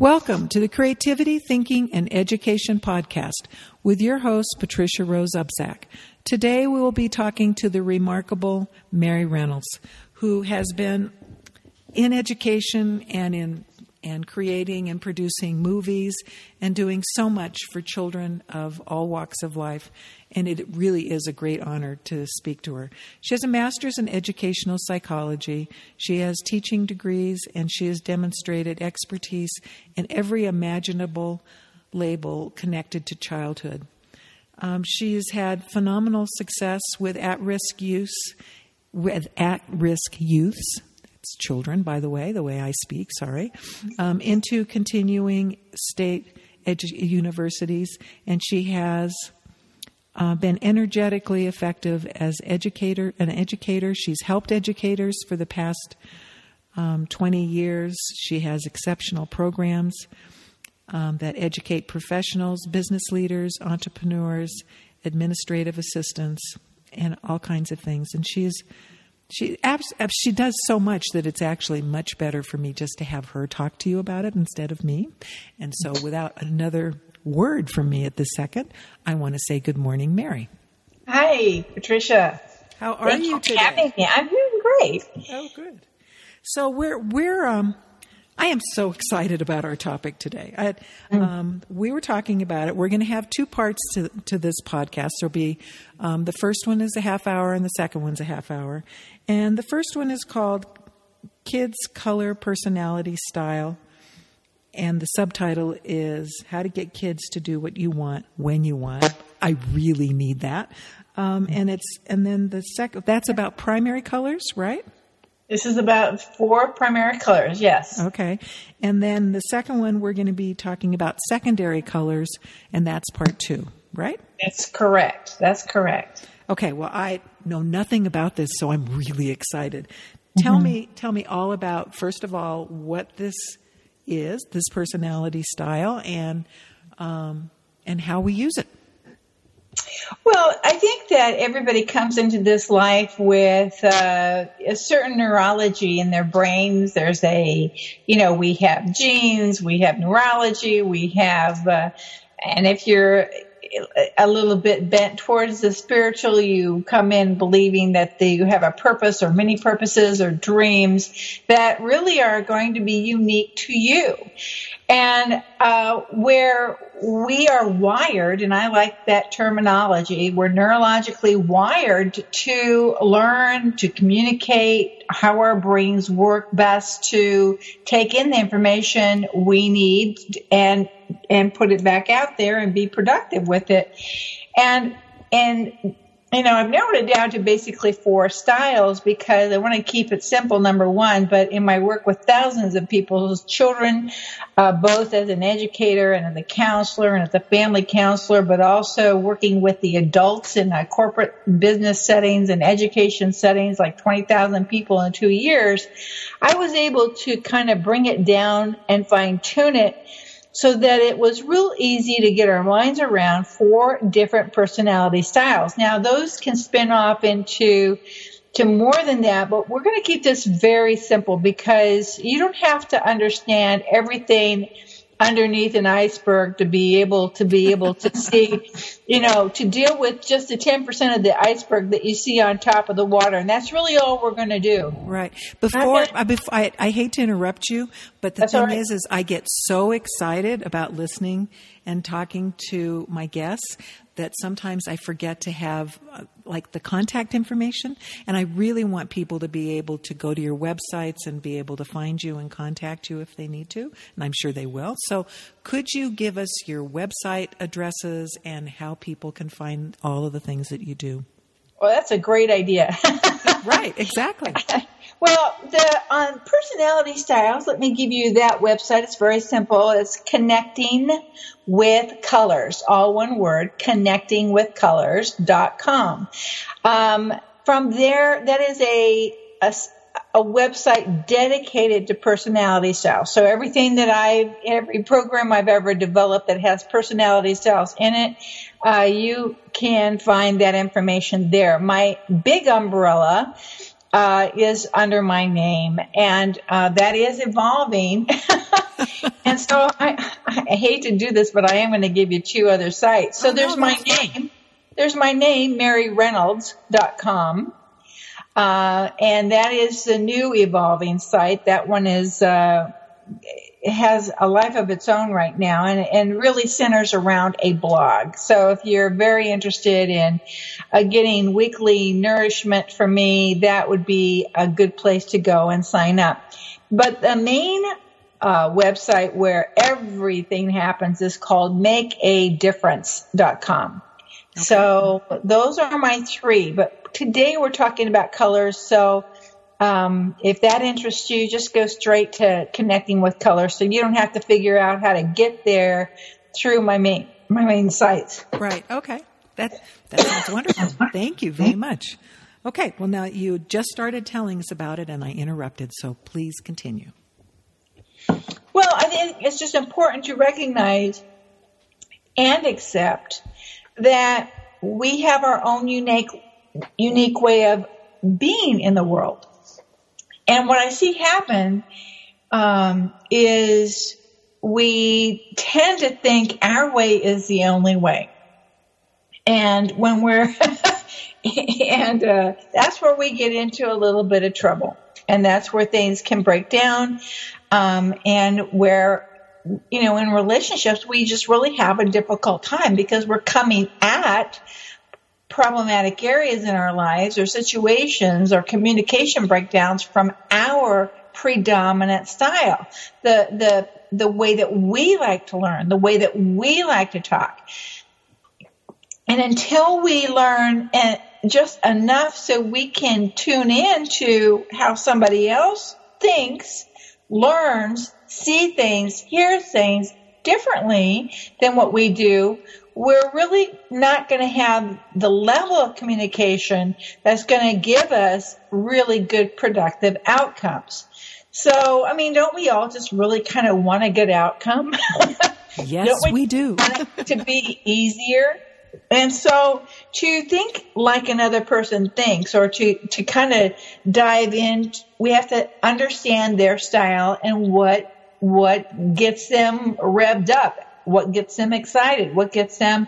Welcome to the Creativity, Thinking, and Education Podcast with your host, Patricia Rose Upsack. Today we will be talking to the remarkable Mary Reynolds, who has been in education and in creating and producing movies and doing so much for children of all walks of life. And it really is a great honor to speak to her. She has a master's in educational psychology. She has teaching degrees, and she has demonstrated expertise in every imaginable label connected to childhood. She has had phenomenal success with at-risk youths. It's children, by the way I speak, sorry, into continuing state universities. And she has been energetically effective as an educator. She's helped educators for the past 20 years. She has exceptional programs that educate professionals, business leaders, entrepreneurs, administrative assistants, and all kinds of things. And she does so much that it's actually much better for me just to have her talk to you about it instead of me. And so without another word from me at this second, I want to say good morning, Mary. Hi, Patricia. How are you today? Thank you for having me. I'm doing great. Oh, good. So we're I am so excited about our topic today. We were talking about it. We're going to have two parts to this podcast. There'll be the first one is a half hour and the second one's a half hour. And the first one is called Kids, Color, Personality, Style. And the subtitle is How to Get Kids to Do What You Want When You Want. I really need that. And then the second, that's about primary colors, right? This is about 4 primary colors, yes. Okay. And then the second one, we're going to be talking about secondary colors, and that's part 2, right? That's correct. Okay. Well, I know nothing about this, so I'm really excited. Mm-hmm. Tell me all about, first of all, what this is, this personality style, and how we use it. Well, I think that everybody comes into this life with a certain neurology in their brains. There's we have genes, we have neurology, we have, and if you're a little bit bent towards the spiritual, you come in believing that you have a purpose or many purposes or dreams that really are going to be unique to you. And where we are wired, and I like that terminology, we're neurologically wired to learn, to communicate, how our brains work best to take in the information we need and put it back out there and be productive with it. And I've narrowed it down to basically 4 styles because I want to keep it simple, number 1. But in my work with thousands of people's children, both as an educator and as a counselor and as a family counselor, but also working with the adults in corporate business settings and education settings, like 20,000 people in 2 years, I was able to kind of bring it down and fine-tune it so that it was real easy to get our minds around 4 different personality styles. Now, those can spin off into more than that, but we're going to keep this very simple because you don't have to understand everything underneath an iceberg to be able to see, to deal with just the 10% of the iceberg that you see on top of the water. And that's really all we're going to do. Right. I hate to interrupt you, but the thing is I get so excited about listening and talking to my guests that sometimes I forget to have the contact information. And I really want people to be able to go to your websites and be able to find you and contact you if they need to. And I'm sure they will. So could you give us your website addresses and how people can find all of the things that you do? Well, that's a great idea. Right, exactly. Well, on personality styles, let me give you that website. It's very simple. It's Connecting with Colors, all one word, connectingwithcolors.com. From there, that is a website dedicated to personality styles. So every program I've ever developed that has personality styles in it, you can find that information there. My big umbrella is under my name, and that is evolving. And so I hate to do this, but I am going to give you two other sites. So there's my name. Fun. There's my name, maryreynolds.com. And that is the new evolving site. That one is has a life of its own right now, and really centers around a blog. So if you're very interested in getting weekly nourishment from me, that would be a good place to go and sign up. But the main website where everything happens is called makeadifference.com. Okay. So those are my three, but today we're talking about colors. So if that interests you, just go straight to Connecting with Colors, so you don't have to figure out how to get there through my main sites. Right. Okay. That sounds wonderful. Thank you very much. Okay. Well, now you just started telling us about it and I interrupted, so please continue. Well, I think it's just important to recognize and accept that we have our own unique way of being in the world. And what I see happen is we tend to think our way is the only way. And when we're, and that's where we get into a little bit of trouble. And that's where things can break down. And where, you know, in relationships, we just really have a difficult time because we're coming at problematic areas in our lives or situations or communication breakdowns from our predominant style, the way that we like to learn, the way that we like to talk. And until we learn just enough so we can tune in to how somebody else thinks, learns, see things, hear things differently than what we do, we're really not going to have the level of communication that's going to give us really good productive outcomes. So, I mean, don't we all just really kind of want a good outcome? Yes, we do. Want it to be easier. And so to think like another person thinks, or to kind of dive in, we have to understand their style and what gets them revved up, what gets them excited, what gets them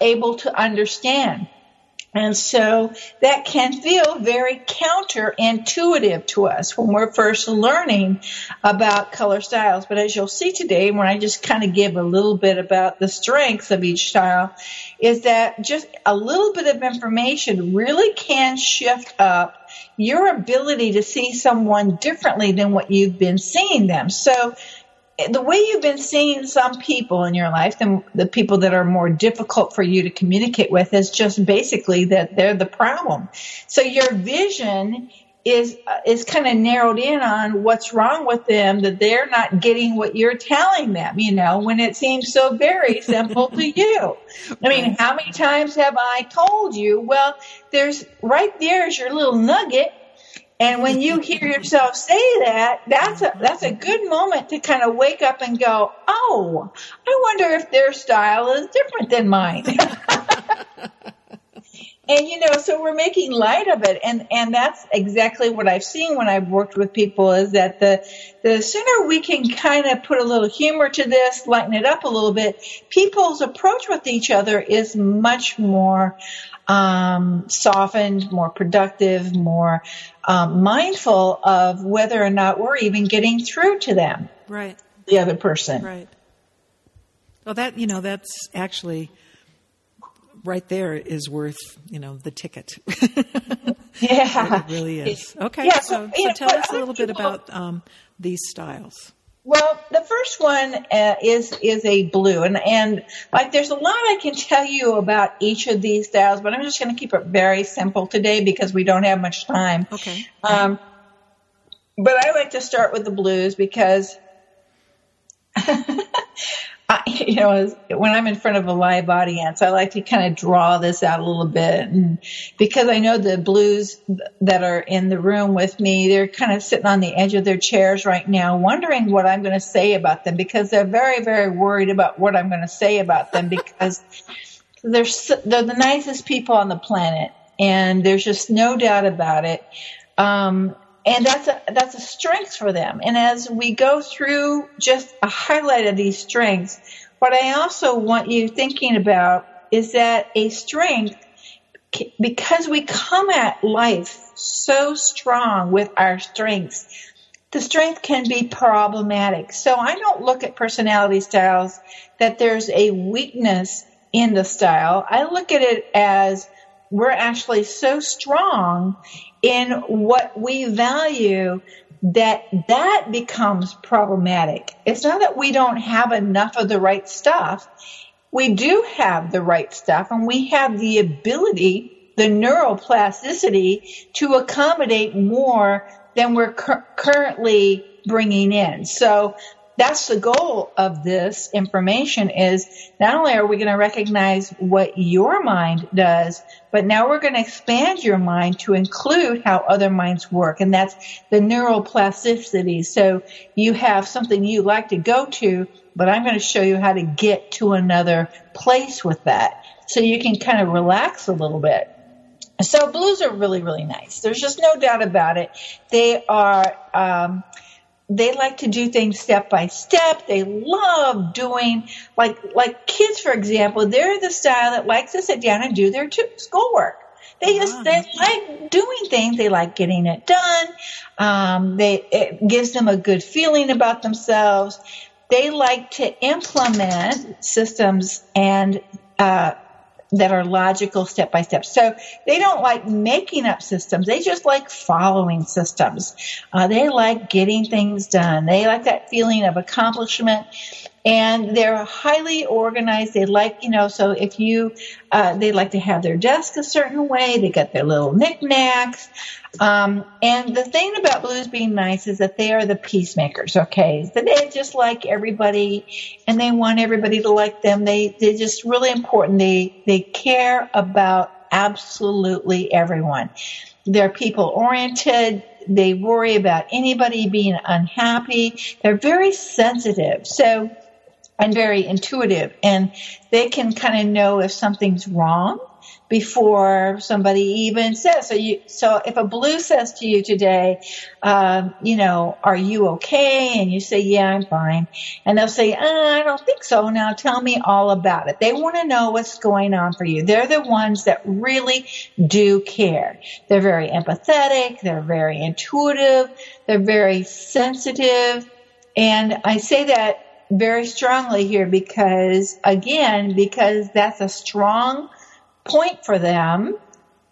able to understand. And so that can feel very counterintuitive to us when we're first learning about color styles. But as you'll see today, when I just kind of give a little bit about the strengths of each style, is that just a little bit of information really can shift up your ability to see someone differently than what you've been seeing them. So the way you've been seeing some people in your life, the people that are more difficult for you to communicate with, is just basically that they're the problem. So your vision is kind of narrowed in on what's wrong with them, that they're not getting what you're telling them, you know, when it seems so very simple to you. I mean, how many times have I told you, well, there's your little nugget. And when you hear yourself say that, that's a good moment to kind of wake up and go, oh, I wonder if their style is different than mine. And, you know, so we're making light of it. And that's exactly what I've seen when I've worked with people, is that the sooner we can kind of put a little humor to this, lighten it up a little bit, people's approach with each other is much more softened, more productive, more mindful of whether or not we're even getting through to them. Right. The other person. Right. Well, that's actually... right there is worth, the ticket. Yeah. It really is. Okay. Yeah, so tell us a little bit about these styles. Well, the first one is a blue. And like there's a lot I can tell you about each of these styles, but I'm just going to keep it very simple today because we don't have much time. Okay. But I like to start with the blues because... when I'm in front of a live audience, I like to kind of draw this out a little bit, and because I know the blues that are in the room with me, they're kind of sitting on the edge of their chairs right now, wondering what I'm going to say about them, because they're very, very worried about what I'm going to say about them, because they're the nicest people on the planet, and there's just no doubt about it. And that's a strength for them. And as we go through just a highlight of these strengths, what I also want you thinking about is that a strength, because we come at life so strong with our strengths, the strength can be problematic. So I don't look at personality styles that there's a weakness in the style. I look at it as we're actually so strong in what we value that that becomes problematic. It's not that we don't have enough of the right stuff. We do have the right stuff, and we have the ability, the neuroplasticity, to accommodate more than we're currently bringing in. So that's the goal of this information, is not only are we going to recognize what your mind does, but now we're going to expand your mind to include how other minds work, and that's the neuroplasticity. So you have something you like to go to, but I'm going to show you how to get to another place with that, so you can kind of relax a little bit. So blues are really, really nice. There's just no doubt about it. They are... They like to do things step by step. They love doing, like kids, for example, they're the style that likes to sit down and do their schoolwork. They like doing things. They like getting it done. It gives them a good feeling about themselves. They like to implement systems and that are logical step by step. So they don't like making up systems. They just like following systems. They like getting things done. They like that feeling of accomplishment. And they're highly organized. They like, so if you, they like to have their desk a certain way. They got their little knickknacks. And the thing about blues being nice is that they are the peacemakers, okay? So they just like everybody, and they want everybody to like them. They're just really important. They care about absolutely everyone. They're people-oriented. They worry about anybody being unhappy. They're very sensitive. So... and very intuitive, and they can kind of know if something's wrong before somebody even says. So if a blue says to you today, are you okay? And you say, yeah, I'm fine. And they'll say, I don't think so. Now tell me all about it. They want to know what's going on for you. They're the ones that really do care. They're very empathetic. They're very intuitive. They're very sensitive. And I say that very strongly here because that's a strong point for them.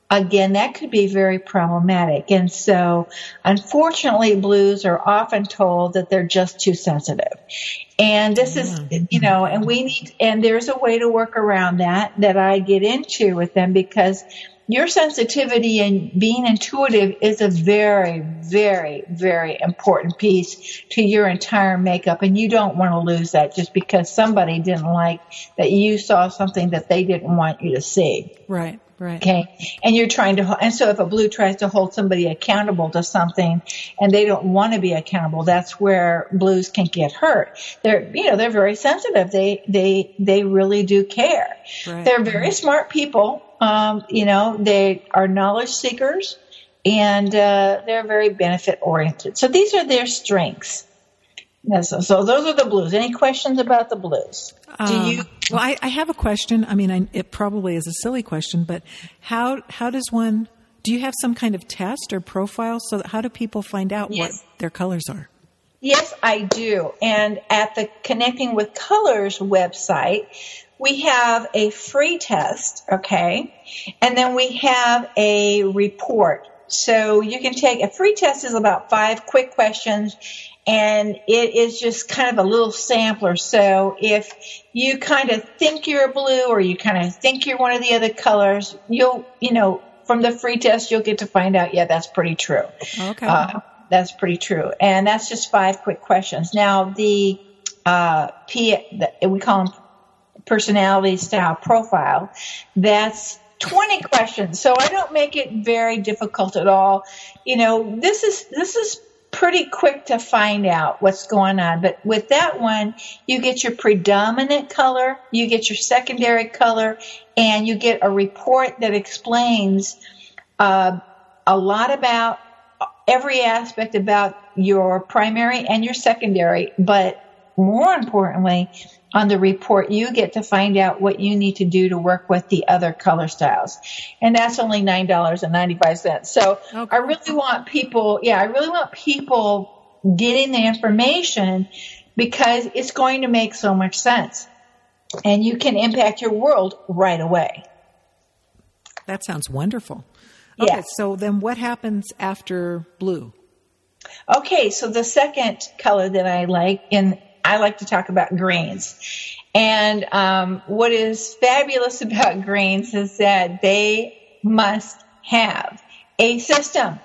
Again, that could be very problematic. And so, unfortunately, blues are often told that they're just too sensitive. And this is, and we need, and there's a way to work around that I get into with them, because your sensitivity and being intuitive is a very, very, very important piece to your entire makeup, and you don't want to lose that just because somebody didn't like that you saw something that they didn't want you to see. Right, right. Okay, and you're trying to, and so if a blue tries to hold somebody accountable to something and they don't want to be accountable, that's where blues can get hurt. They're very sensitive. They really do care. Right. They're very smart people. They are knowledge seekers, and they're very benefit-oriented. So these are their strengths. So those are the blues. Any questions about the blues? Well, I have a question. I mean, it probably is a silly question, but how does one – do you have some kind of test or profile? So how do people find out what their colors are? Yes, I do. And at the Connecting with Colors website – we have a free test, okay, and then we have a report. So you can take a free test, is about 5 quick questions, and it is just kind of a little sampler. So if you kind of think you're blue or you kind of think you're one of the other colors, from the free test, you'll get to find out, that's pretty true. Okay. That's pretty true. And that's just 5 quick questions. Now, the we call them personality style profile, that's 20 questions. So I don't make it very difficult at all. This is pretty quick to find out what's going on. But with that one, you get your predominant color, you get your secondary color, and you get a report that explains a lot about every aspect about your primary and your secondary, but more importantly, on the report, you get to find out what you need to do to work with the other color styles. And that's only $9.95. So okay. I really want people getting the information because it's going to make so much sense. And you can impact your world right away. That sounds wonderful. Okay, yes. So then what happens after blue? Okay, so the second color that I like, and I like to talk about greens. And what is fabulous about greens is that they must have a system.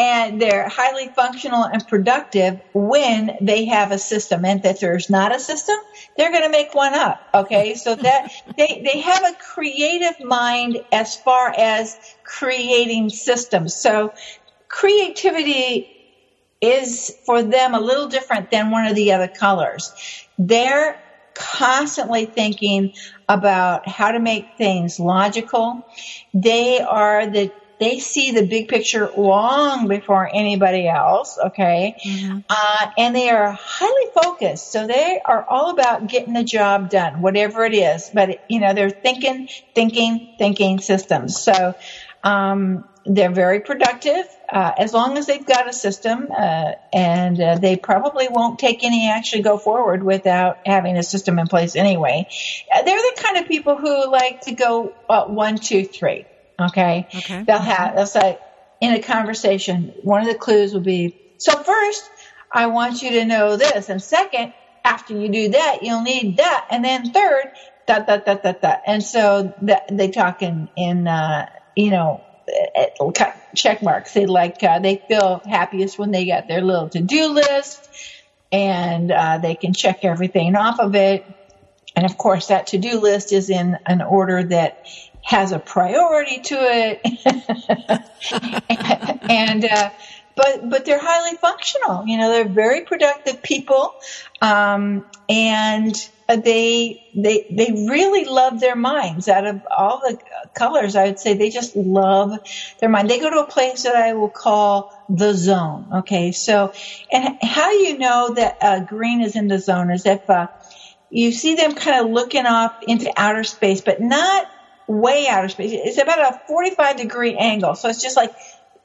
And they're highly functional and productive when they have a system. And if there's not a system, they're going to make one up. Okay. So that they have a creative mind as far as creating systems. So creativity is for them a little different than one of the other colors. They're constantly thinking about how to make things logical. They see the big picture long before anybody else, okay? Mm-hmm. And they are highly focused. So they are all about getting the job done, whatever it is. But, you know, they're thinking systems. So they're very productive as long as they've got a system. And they probably won't take any action go forward without having a system in place anyway. They're the kind of people who like to go 1, 2, 3. Okay. They'll say in a conversation, one of the clues will be, so first, I want you to know this. And second, after you do that, you'll need that. And then third, that. And so they talk in check marks. They they feel happiest when they got their little to-do list and they can check everything off of it. And of course, that to-do list is in an order that has a priority to it. But they're highly functional. You know, they're very productive people. And they really love their minds. Out of all the colors, I would say they just love their mind. They go to a place that I will call the zone. Okay. So, and how you know that green is in the zone is if you see them kind of looking off into outer space, but not way outer space. It's about a 45-degree angle. So it's just like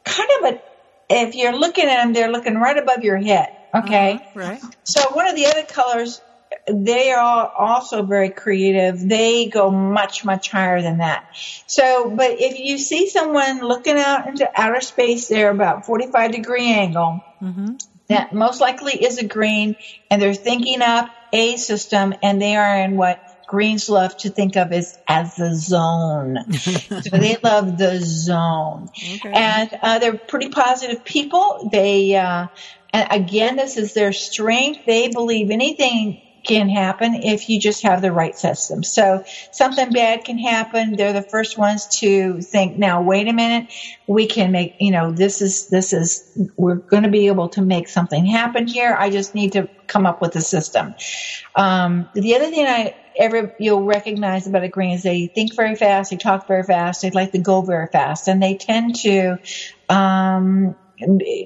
kind of if you're looking at them, they're looking right above your head. Okay. Uh-huh, right. So one of the other colors, they are also very creative. They go much, much higher than that. So, but if you see someone looking out into outer space, they're about 45-degree angle. Mm-hmm. That most likely is a green, and they're thinking up a system, and they are in what greens love to think of as the zone. So they love the zone. Okay. And they're pretty positive people. They, and again, this is their strength. They believe anything can happen if you just have the right system. So something bad can happen. They're the first ones to think, now, wait a minute, we can make, you know, this is, we're going to be able to make something happen here. I just need to come up with a system. The other thing you'll recognize about a green is they think very fast. They talk very fast. They like to go very fast, and they tend to,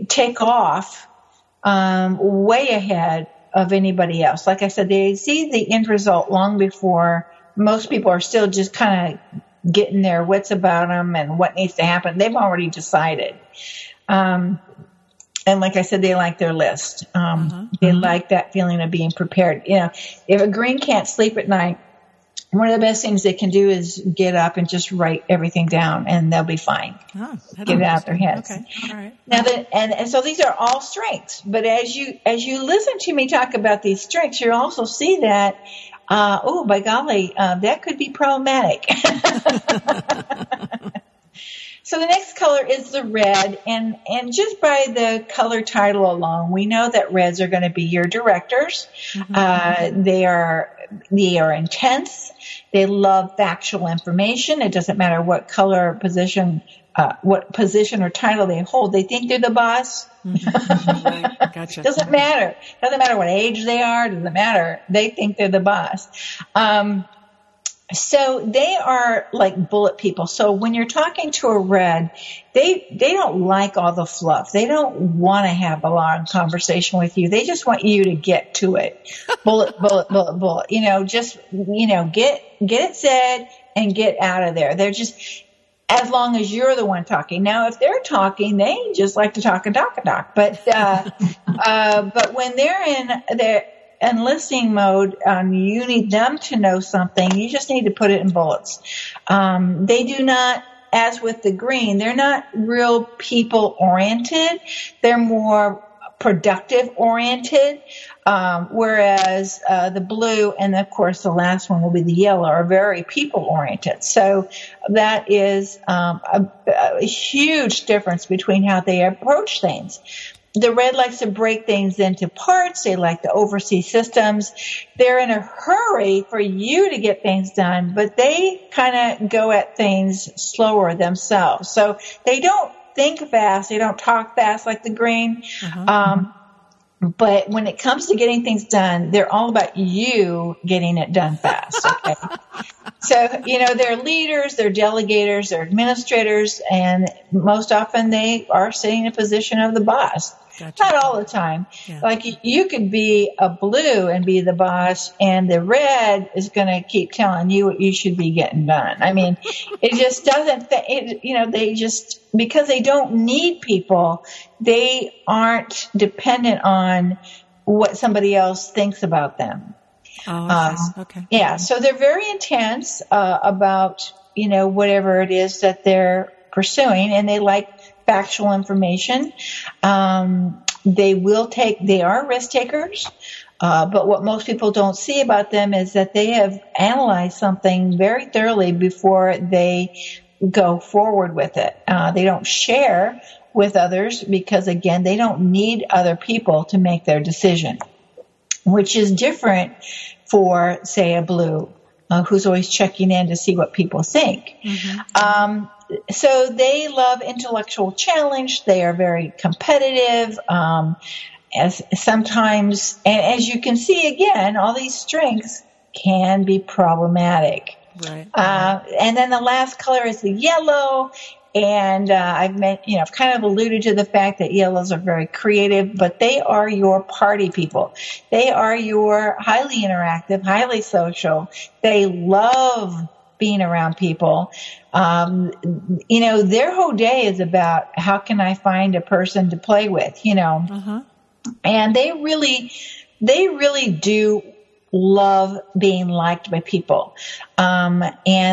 take off, way ahead of anybody else. Like I said, they see the end result long before most people are still just kind of getting their wits about them and what needs to happen. They've already decided. And like I said, they like their list. They like that feeling of being prepared. You know, if a green can't sleep at night, one of the best things they can do is get up and just write everything down, and they'll be fine. Oh, get it out of their heads. Okay. All right. Now that, and so these are all strengths. But as you listen to me talk about these strengths, you'll also see that, by golly, that could be problematic. So the next color is the red, and just by the color title alone, we know that reds are going to be your directors. Mm-hmm. They are intense. They love factual information. It doesn't matter what color or position, or title they hold. They think they're the boss. Mm-hmm. Right. Gotcha. Doesn't matter. Doesn't matter what age they are. Doesn't matter. They think they're the boss. So they are like bullet people. So when you're talking to a red, they don't like all the fluff. They don't want to have a long conversation with you. They just want you to get to it. Bullet, bullet, bullet, bullet. You know, just, you know, get it said and get out of there. They're just, as long as you're the one talking. Now, if they're talking, they just like to talk and talk and talk. But when they're in their enlisting mode, you need them to know something. You just need to put it in bullets. They do not, as with the green, they're not real people oriented. They're more productive oriented. Whereas, the blue and of course the last one will be the yellow are very people oriented. So that is, a huge difference between how they approach things. The red likes to break things into parts. They like to oversee systems. They're in a hurry for you to get things done, but they kind of go at things slower themselves. So they don't think fast. They don't talk fast like the green. Uh-huh. But when it comes to getting things done, they're all about you getting it done fast. Okay? So, you know, they're leaders, they're delegators, they're administrators, and most often they are sitting in a position of the boss. Gotcha. Not all the time. Yeah. Like you could be a blue and be the boss, and the red is going to keep telling you what you should be getting done. I mean, it just doesn't, they just, because they don't need people, they aren't dependent on what somebody else thinks about them. Okay. Yeah. So they're very intense about, you know, whatever it is that they're pursuing, and they like factual information. They are risk takers. But what most people don't see about them is that they have analyzed something very thoroughly before they go forward with it. They don't share with others because, again, they don't need other people to make their decision, which is different for, say, a blue, who's always checking in to see what people think. Mm-hmm. So they love intellectual challenge. They are very competitive. As you can see, again, all these strengths can be problematic. Right. And then the last color is the yellow. And I've kind of alluded to the fact that yellows are very creative, but they are your party people. They are your highly interactive, highly social. They love being around people. Their whole day is about how can I find a person to play with, you know. Uh-huh. And they really do love being liked by people. And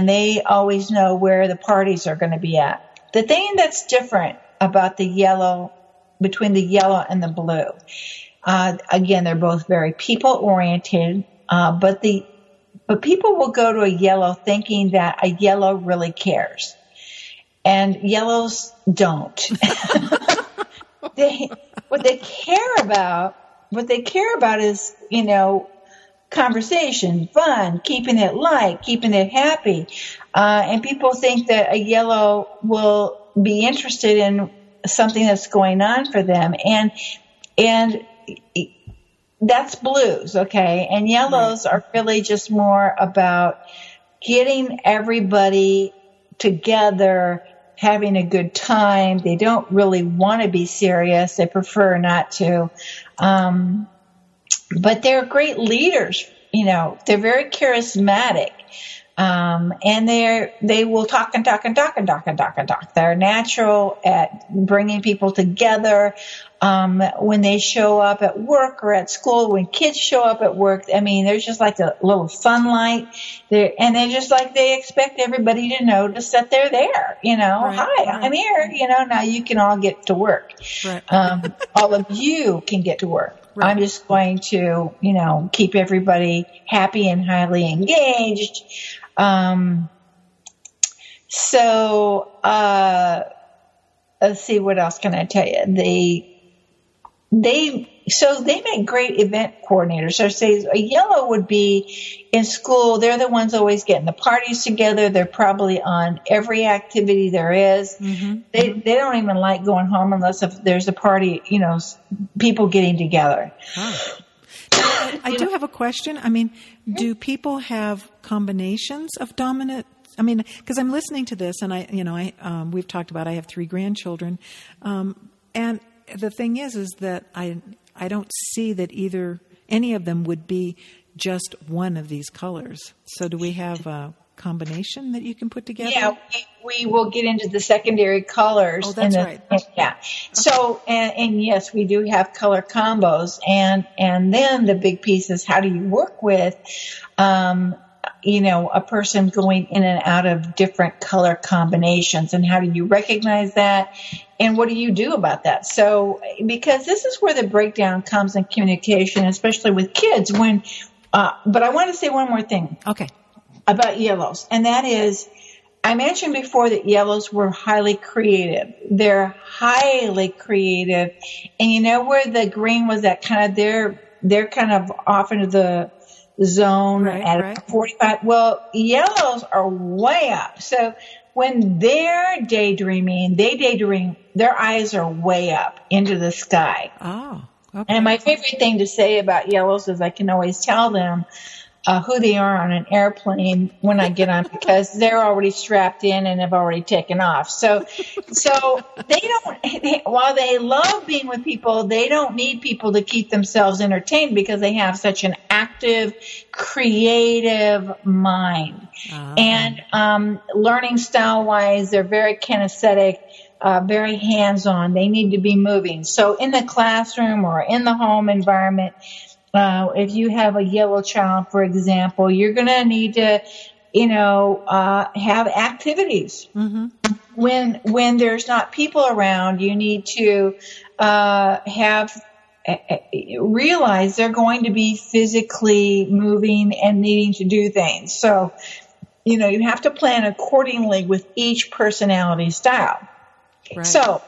they always know where the parties are going to be at. The thing that's different about the yellow, between the yellow and the blue, again, they're both very people oriented, but people will go to a yellow thinking that a yellow really cares, and yellows don't. What they care about is, you know, conversation, fun, keeping it light, keeping it happy. And people think that a yellow will be interested in something that's going on for them. And that's blues, okay? And yellows are really just more about getting everybody together, having a good time. They don't really want to be serious. They prefer not to. But they're great leaders, you know. They're very charismatic, and they will talk and talk and talk and talk and talk and talk. They're natural at bringing people together. When they show up at work or at school, when kids show up at work, I mean, there's just like a little sunlight there, and they're just like, they expect everybody to notice that they're there, you know. Right, hi, right. I'm here, you know, now you can all get to work. Right. All of you can get to work. Right. I'm just going to, you know, keep everybody happy and highly engaged. Let's see, what else can I tell you? They make great event coordinators. So say a yellow would be in school. They're the ones always getting the parties together. They're probably on every activity there is. Mm-hmm. They don't even like going home unless if there's a party, you know, people getting together. Oh. I do have a question. I mean, do people have combinations of dominant? I mean, because I'm listening to this, and I we've talked about I have 3 grandchildren, and the thing is that I don't see that either any of them would be just one of these colors. So do we have a combination that you can put together? Yeah, we will get into the secondary colors. Oh, that's right. Yeah. So, and yes, we do have color combos, and then the big piece is how do you work with, a person going in and out of different color combinations, and how do you recognize that, and what do you do about that? So, because this is where the breakdown comes in communication, especially with kids. But I want to say one more thing. Okay. About yellows, and that is, I mentioned before that yellows were highly creative. They're highly creative, and you know where the green was at, kind of they're kind of off into the zone at 45. Well, yellows are way up. So when they're daydreaming, their eyes are way up into the sky. Oh, okay. And my favorite thing to say about yellows is I can always tell them who they are on an airplane when I get on, because they're already strapped in and have already taken off. So while they love being with people, they don't need people to keep themselves entertained because they have such an active, creative mind. Uh-huh. And learning style-wise, they're very kinesthetic, very hands-on. They need to be moving. So in the classroom or in the home environment, if you have a yellow child, for example, you're going to need to, have activities. Mm-hmm. When there's not people around, you need to realize they're going to be physically moving and needing to do things. So, you have to plan accordingly with each personality style. Right. So.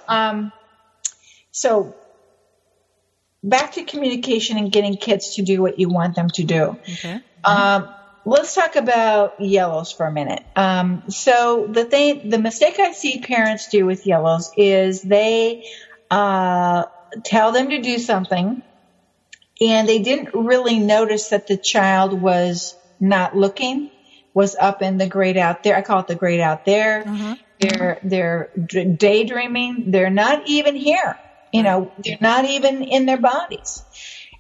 Back to communication and getting kids to do what you want them to do. Okay. Let's talk about yellows for a minute. So the mistake I see parents do with yellows is they tell them to do something, and they didn't really notice that the child was not looking, was up in the grade out there. I call it the grade out there. Mm-hmm. They're daydreaming. They're not even here. They're not even in their bodies.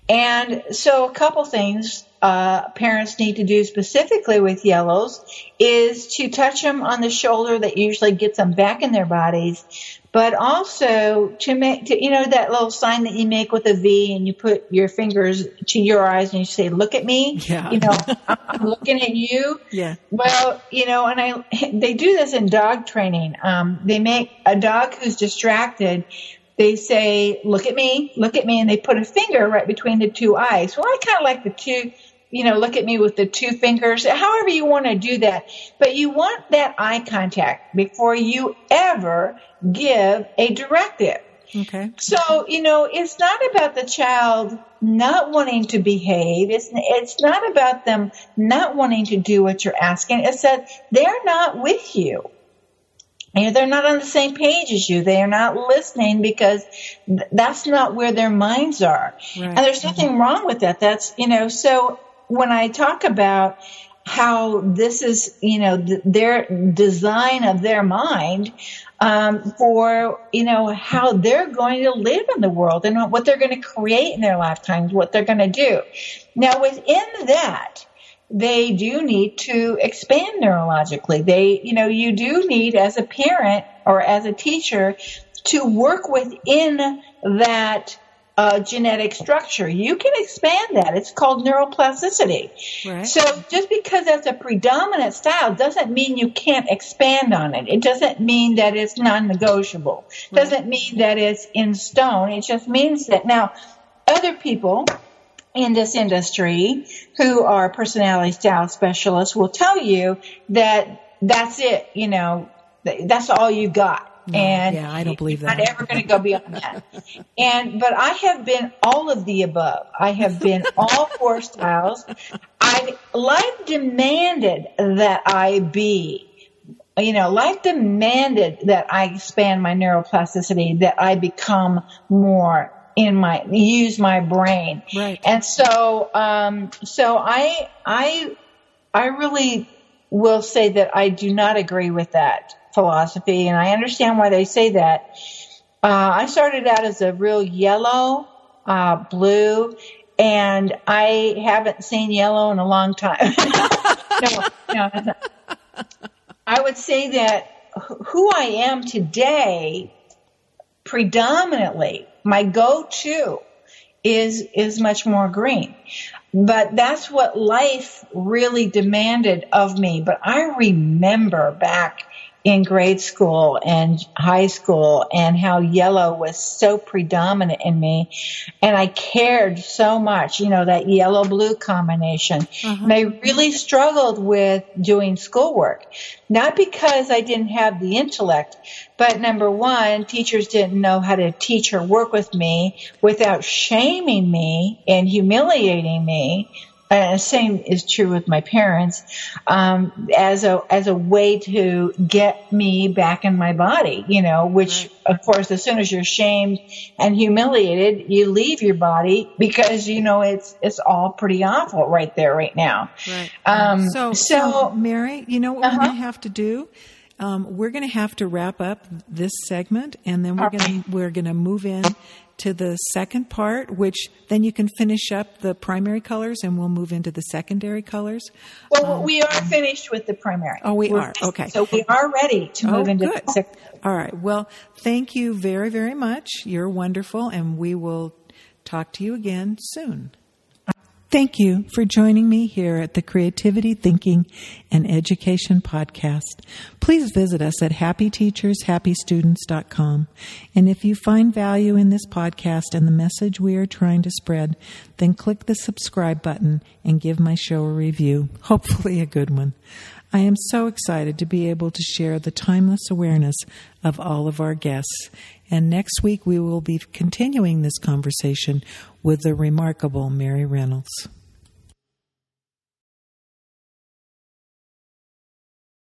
And so a couple things parents need to do specifically with yellows is to touch them on the shoulder. That usually gets them back in their bodies, but also to that little sign that you make with a V, and you put your fingers to your eyes and you say, "Look at me." Yeah. I'm looking at you. Yeah. Well, they do this in dog training. They make a dog who's distracted. They say, look at me, and they put a finger right between the two eyes. Well, I kind of like the two, look at me with the two fingers, however you want to do that. But you want that eye contact before you ever give a directive. Okay. So, it's not about the child not wanting to behave. It's not about them not wanting to do what you're asking. It's that they're not with you. And they're not on the same page as you. They are not listening because that's not where their minds are. Right. And there's nothing wrong with that. That's, so when I talk about how this is, their design of their mind for, how they're going to live in the world and what they're going to create in their lifetimes, what they're going to do. Now, within that, they do need to expand neurologically. You do need as a parent or as a teacher to work within that genetic structure. You can expand that. It's called neuroplasticity. Right. So just because that's a predominant style doesn't mean you can't expand on it. It doesn't mean that it's non-negotiable. It doesn't mean that it's in stone. It just means that now other people in this industry who are personality style specialists will tell you that that's it, that's all you got. No, I don't believe that. Not ever going to go beyond that. But I have been all of the above. I have been all 4 styles. Life demanded that I be. Life demanded that I expand my neuroplasticity, that I become more use my brain. Right. And so, so I really will say that I do not agree with that philosophy. And I understand why they say that. I started out as a real yellow, blue, and I haven't seen yellow in a long time. No. I would say that who I am today, predominantly, my go-to is much more green. But that's what life really demanded of me. But I remember back in grade school and high school and how yellow was so predominant in me. And I cared so much, you know, that yellow-blue combination. Mm-hmm. And I really struggled with doing schoolwork. Not because I didn't have the intellect, but number one, teachers didn't know how to teach or work with me without shaming me and humiliating me. Same is true with my parents, as a way to get me back in my body, you know, which of course, as soon as you're shamed and humiliated, you leave your body because, you know, it's all pretty awful right there right now. Right. So Mary, you know what we're going to have to do? We're going to have to wrap up this segment, and then we're going to move in to the second part, which then you can finish up the primary colors, and we'll move into the secondary colors. Well, we are finished with the primary. Oh, we're finished. Okay. So we are ready to move into the secondary. All right. Well, thank you very, very much. You're wonderful, and we will talk to you again soon. Thank you for joining me here at the Creativity, Thinking, and Education podcast. Please visit us at happyteachershappystudents.com. And if you find value in this podcast and the message we are trying to spread, then click the subscribe button and give my show a review, hopefully a good one. I am so excited to be able to share the timeless awareness of all of our guests. And next week, we will be continuing this conversation with the remarkable Mary Reynolds.